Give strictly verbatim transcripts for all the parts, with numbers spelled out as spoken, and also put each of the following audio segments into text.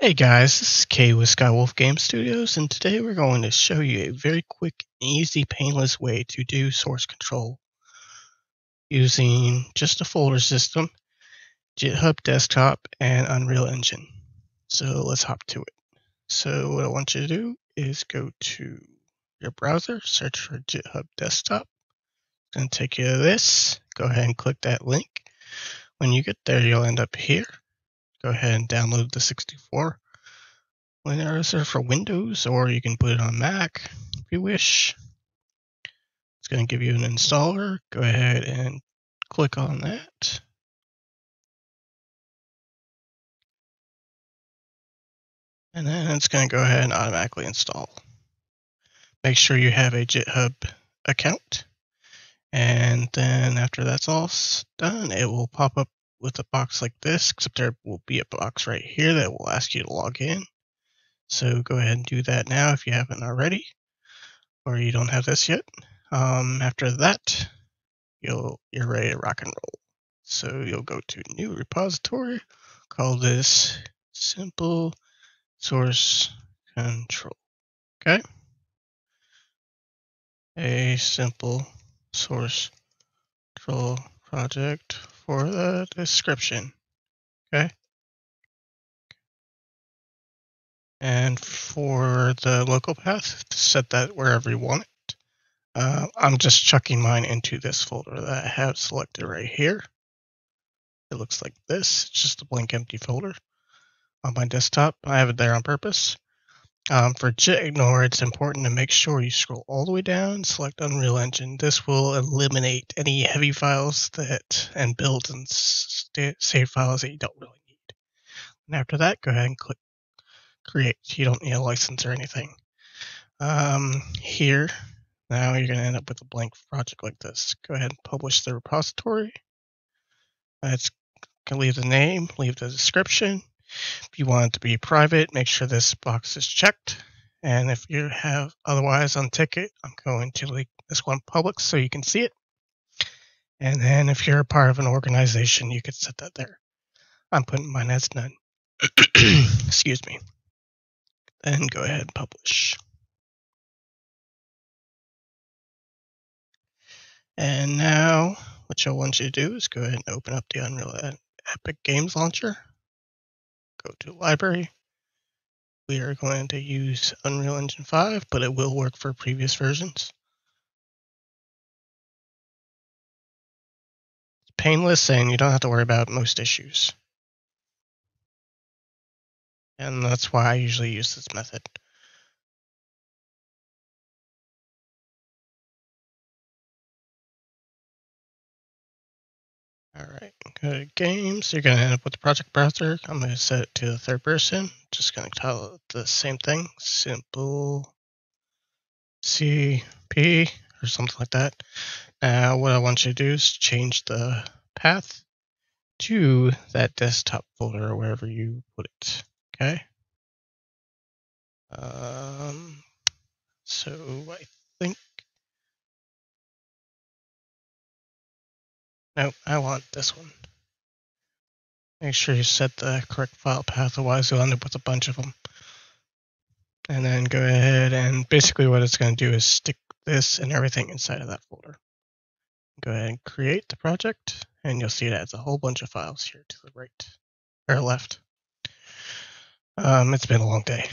Hey guys, this is Kay with Skywolf Game Studios, and today we're going to show you a very quick, easy, painless way to do source control using just a folder system, GitHub Desktop, and Unreal Engine. So let's hop to it. So what I want you to do is go to your browser, search for GitHub Desktop. It's going to take you to this. Go ahead and click that link. When you get there, you'll end up here. Go ahead and download the sixty-four Linux for Windows, or you can put it on Mac if you wish. It's going to give you an installer. Go ahead and click on that. And then it's going to go ahead and automatically install. Make sure you have a GitHub account. And then after that's all done, it will pop up with a box like this, except there will be a box right here that will ask you to log in. So go ahead and do that now if you haven't already, or you don't have this yet. Um, after that, you'll, you're ready to rock and roll. So you'll go to new repository, call this simple source control. Okay. A simple source control project for the description, okay? And for the local path, set that wherever you want it. Uh, I'm just chucking mine into this folder that I have selected right here. It looks like this. It's just a blank empty folder on my desktop. I have it there on purpose. Um, for Gitignore, it's important to make sure you scroll all the way down, select Unreal Engine. This will eliminate any heavy files that and builds and save files that you don't really need. And after that, go ahead and click Create. You don't need a license or anything. Um, here, now you're going to end up with a blank project like this. Go ahead and publish the repository. Uh, it's going to leave the name, leave the description. If you want it to be private, make sure this box is checked. And if you have otherwise untick it, I'm going to leave this one public so you can see it. And then if you're a part of an organization, you could set that there. I'm putting mine as none. Excuse me. Then go ahead and publish. And now what I want you to do is go ahead and open up the Unreal Epic Games Launcher. Go to library. We are going to use Unreal Engine five, but it will work for previous versions. It's painless and you don't have to worry about most issues. And that's why I usually use this method. All right, go to games. You're going to end up with the project browser. I'm going to set it to the third person. Just going to title it the same thing, simple C P or something like that. Now, what I want you to do is change the path to that desktop folder or wherever you put it. Okay. Um. So I think. No, I want this one. Make sure you set the correct file path, otherwise you'll end up with a bunch of them. And then go ahead and basically what it's going to do is stick this and everything inside of that folder. Go ahead and create the project, and you'll see it adds a whole bunch of files here to the right or left. Um, it's been a long day.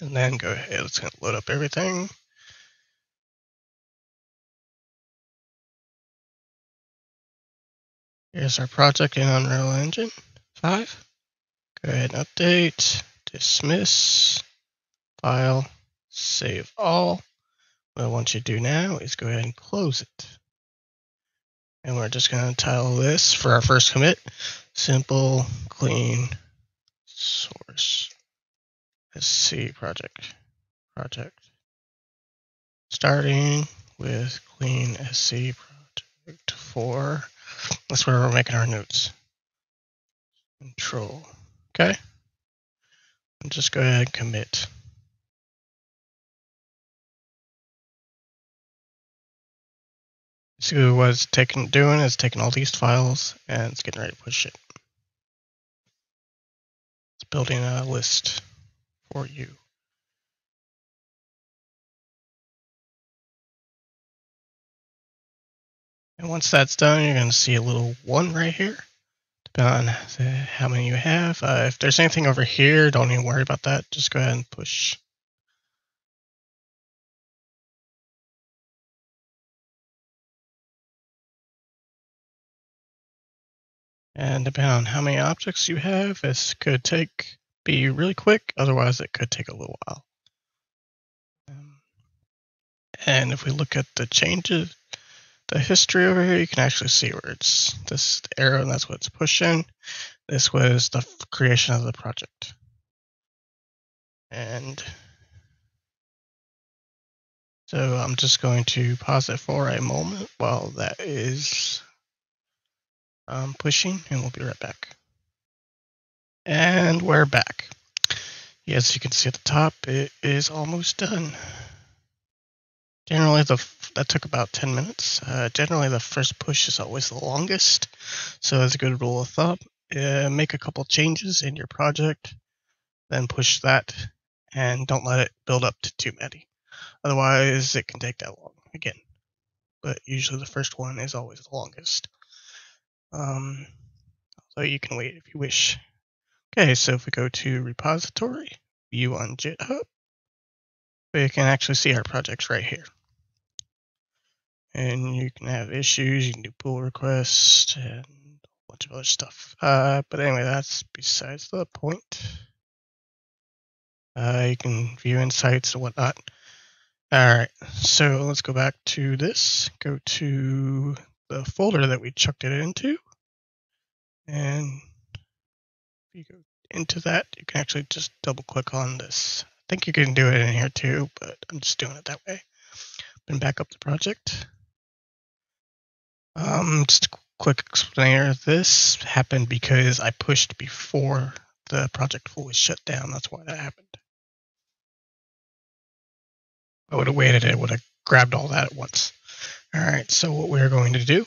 And then go ahead, it's going to load up everything. Here's our project in Unreal Engine five. Go ahead and update, dismiss, file, save all. What I want you to do now is go ahead and close it. And we're just going to title this for our first commit, simple, clean, source. Let's see, project, project. Starting with clean S C project four. That's where we're making our notes. Control. Okay. And just go ahead and commit. See what it's taking, doing is taking all these files and it's getting ready to push it. building a list for you. And once that's done, you're going to see a little one right here, depending on how many you have. Uh, if there's anything over here, don't even worry about that. Just go ahead and push. And depending on how many objects you have, this could take be really quick. Otherwise, it could take a little while. Um, and if we look at the changes, the history over here, you can actually see where it's this arrow, and that's what it's pushing. This was the creation of the project. And so I'm just going to pause it for a moment while that is Um, pushing, and we'll be right back. And we're back. Yes, you can see at the top, it is almost done. Generally, the that took about ten minutes. Uh, generally, the first push is always the longest, so as a good rule of thumb, uh, make a couple changes in your project, then push that, and don't let it build up to too many. Otherwise, it can take that long again. But usually, the first one is always the longest. Um, so you can wait if you wish. Okay, so if we go to repository, view on GitHub, we can actually see our projects right here. And you can have issues, you can do pull requests, and a bunch of other stuff. Uh, but anyway, that's besides the point. Uh, you can view insights and whatnot. All right, so let's go back to this. Go to the folder that we chucked it into, and if you go into that, you can actually just double click on this. I think you can do it in here too, but I'm just doing it that way. Then back up the project. Um, just a quick explainer. This happened because I pushed before the project fully shut down. That's why that happened. I would have waited, it would have grabbed all that at once. All right, so what we're going to do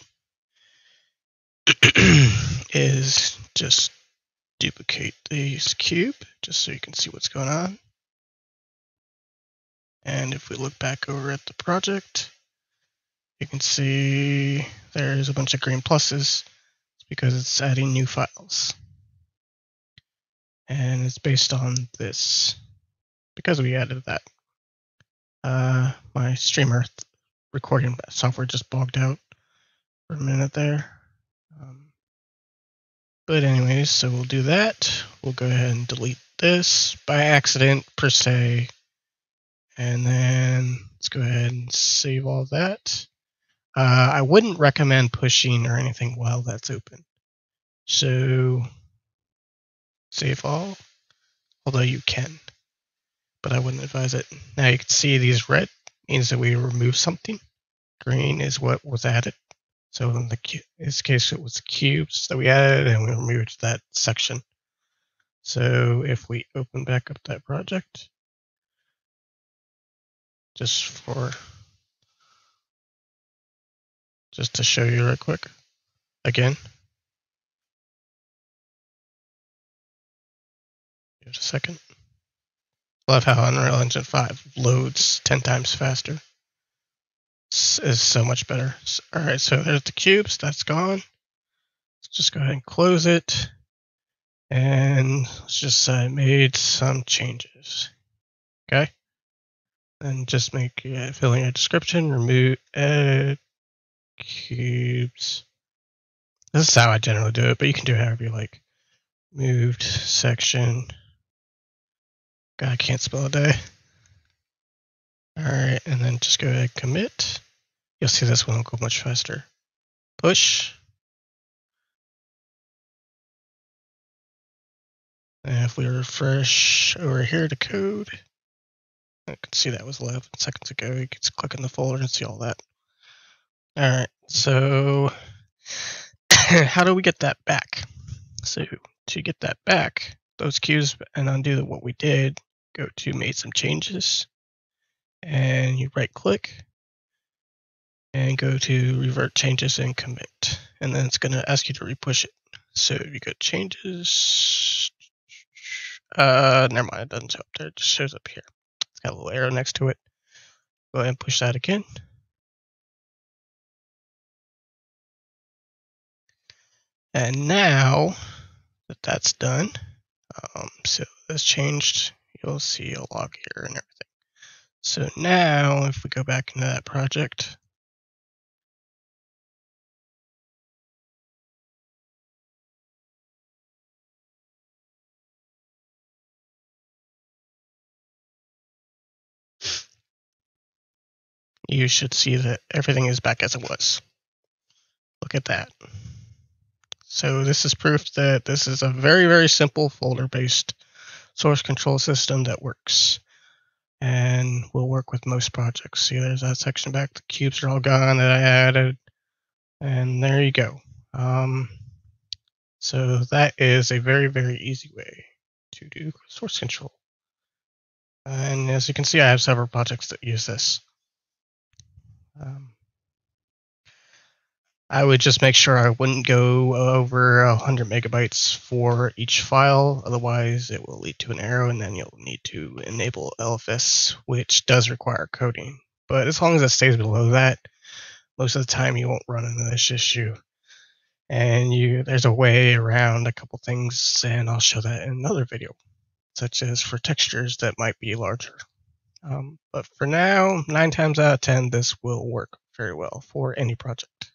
is just duplicate this cube just so you can see what's going on. And if we look back over at the project, you can see there's a bunch of green pluses. It's because it's adding new files. And it's based on this because we added that. Uh, my streamer recording software just bogged out for a minute there. Um, but anyways, so we'll do that. We'll go ahead and delete this by accident per se. And then let's go ahead and save all that. Uh, I wouldn't recommend pushing or anything while that's open. So save all, although you can, but I wouldn't advise it. Now you can see these red means that we remove something. Green is what was added. So in, the, in this case, it was cubes that we added, and we removed that section. So if we open back up that project, just for, just to show you real quick, again, just a second. Love how Unreal Engine five loads ten times faster. This is so much better. All right, so there's the cubes, that's gone. Let's just go ahead and close it. And let's just say I made some changes. Okay. And just make, yeah, fill in a description, remove, edit, cubes. This is how I generally do it, but you can do it however you like. Moved section. God, I can't spell a day. All right, and then just go ahead and commit. You'll see this one will go much faster. Push. And if we refresh over here to code, I can see that was eleven seconds ago. You can just click in the folder and see all that. All right, so how do we get that back? So to get that back, those cubes and undo the, what we did, go to made some changes, and you right click and go to revert changes and commit. And then it's going to ask you to repush it. So you go changes, Uh, never mind, it doesn't show up there, it just shows up here. It's got a little arrow next to it. Go ahead and push that again. And now that that's done, um, so that's changed, you'll see a log here and everything. So now if we go back into that project, you should see that everything is back as it was. Look at that. So this is proof that this is a very, very simple folder-based source control system that works and will work with most projects. See, there's that section back. The cubes are all gone that I added. And there you go. Um, so that is a very, very easy way to do source control. And as you can see, I have several projects that use this. Um, I would just make sure I wouldn't go over one hundred megabytes for each file, otherwise it will lead to an error and then you'll need to enable L F S, which does require coding. But as long as it stays below that, most of the time you won't run into this issue. And you, there's a way around a couple things, and I'll show that in another video, such as for textures that might be larger. Um, but for now, nine times out of ten, this will work very well for any project.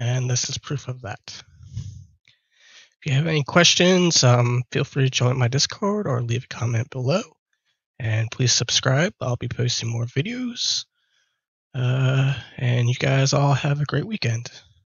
And this is proof of that. If you have any questions, um, feel free to join my Discord or leave a comment below. And please subscribe. I'll be posting more videos. Uh, and you guys all have a great weekend.